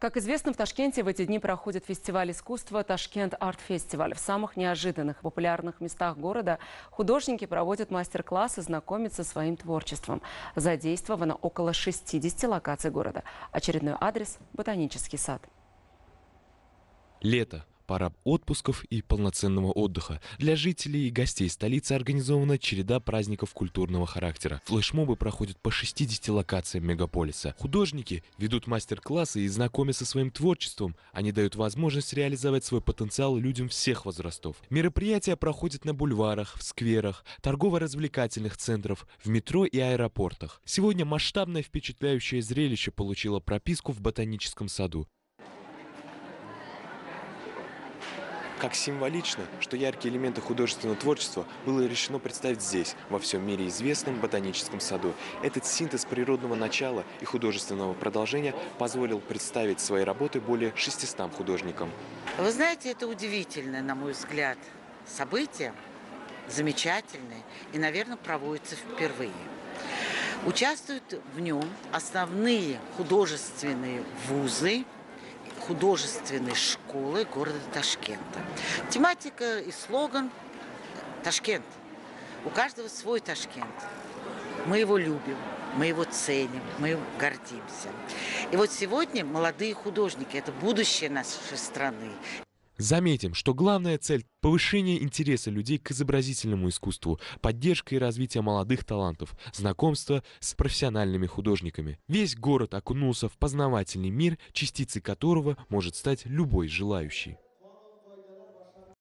Как известно, в Ташкенте в эти дни проходит фестиваль искусства «Ташкент-Арт-Фестиваль». В самых неожиданных и популярных местах города художники проводят мастер-классы, знакомятся со своим творчеством. Задействовано около 60 локаций города. Очередной адрес – Ботанический сад. Лето. Пора отпусков и полноценного отдыха. Для жителей и гостей столицы организована череда праздников культурного характера. Флешмобы проходят по 60 локациям мегаполиса. Художники ведут мастер-классы и знакомятся со своим творчеством. Они дают возможность реализовать свой потенциал людям всех возрастов. Мероприятия проходят на бульварах, в скверах, торгово-развлекательных центрах, в метро и аэропортах. Сегодня масштабное впечатляющее зрелище получило прописку в Ботаническом саду. Как символично, что яркие элементы художественного творчества было решено представить здесь, во всем мире известном Ботаническом саду. Этот синтез природного начала и художественного продолжения позволил представить свои работы более 600 художникам. Вы знаете, это удивительное, на мой взгляд, событие, замечательное и, наверное, проводится впервые. Участвуют в нем основные художественные вузы, художественной школы города Ташкента. Тематика и слоган «Ташкент». У каждого свой Ташкент. Мы его любим, мы его ценим, мы им гордимся. И вот сегодня молодые художники – это будущее нашей страны. Заметим, что главная цель – повышение интереса людей к изобразительному искусству, поддержка и развитие молодых талантов, знакомство с профессиональными художниками. Весь город окунулся в познавательный мир, частицей которого может стать любой желающий.